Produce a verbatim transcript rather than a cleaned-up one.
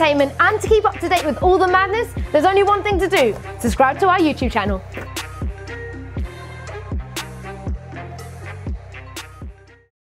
entertainment and to keep up to date with all the madness, there's only one thing to do: subscribe to our YouTube channel.